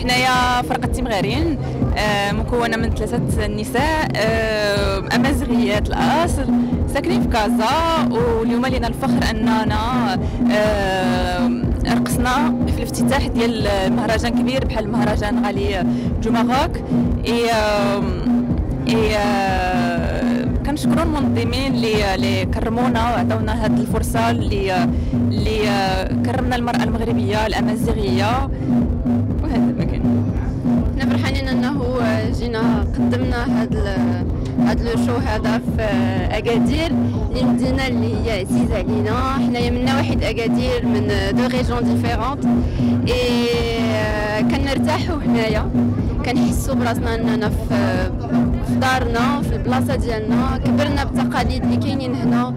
حنايا فرقة تيمغارين مكونة من 3 نساء أمازيغيات الأصل ساكنين في كازا، واليوم لينا الفخر أننا رقصنا في الافتتاح ديال مهرجان كبير بحال مهرجان علي جوما روك. كنشكروا المنظمين اللي كرمونا وعطاونا هذه الفرصه اللي كرمنا المراه المغربيه الامازيغيه. وهذا ما كاين، حنا فرحانين انه جينا قدمنا هذا الشو هذا في اكادير، المدينه اللي هي عزيزه علينا. حنايا من نواحي اكادير، من دو ريجون ديفيرونت، كنرتاحوا هنايا، كنحسوا براسنا اننا في دارنا، في البلاصه ديالنا. كبرنا بالتقاليد اللي كاينين هنا،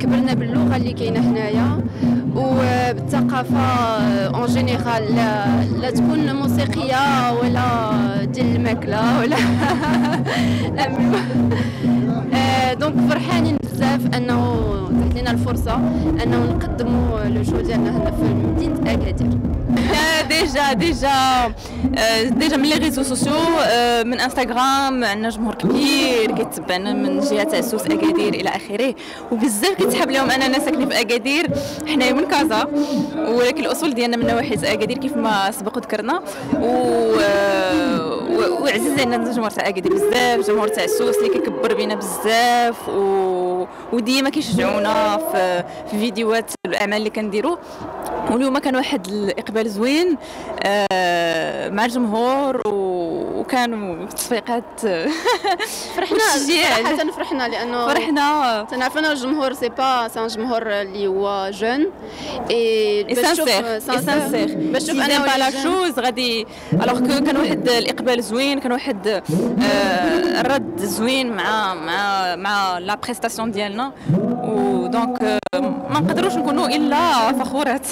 كبرنا باللغه اللي كاينه هنايا وبالثقافه اون جينيرال، لا تكون موسيقيه ولا ديال الماكله ولا دونك فرحانين بزاف انه تحت لنا الفرصه انه نقدموا لو جو ديالنا هنا في مدينه اكادير. ديجا من لي ريزو سوسيو، من انستغرام عندنا جمهور كبير كيتبعنا من جهه عسوس اكادير الى اخره، وبزاف كيتحاب لهم اننا ساكنين في اكادير. حنايا من كازا ولكن الاصول ديالنا من نواحي اكادير كيف ما سبق وذكرنا، وعزيز عندنا الجمهور تاع اكادير بزاف، جمهور تاع عسوس اللي كيكبر بينا بزاف وديما كيشجعونا في فيديوهات الاعمال اللي كنديرو. واليوم كان واحد الاقبال زوين مع الجمهور، وكانوا تصفيقات فرحنا لانه تنعرفنا الجمهور سان جمهور اللي هو جون اي سانسير باش تشوف انا با لا شوز غادي. الوغ كو كان واحد الاقبال زوين، كان واحد الرد زوين مع لا بريستاسيون ديالنا، ودونك ما نقدروش نكونوا الا فخورات.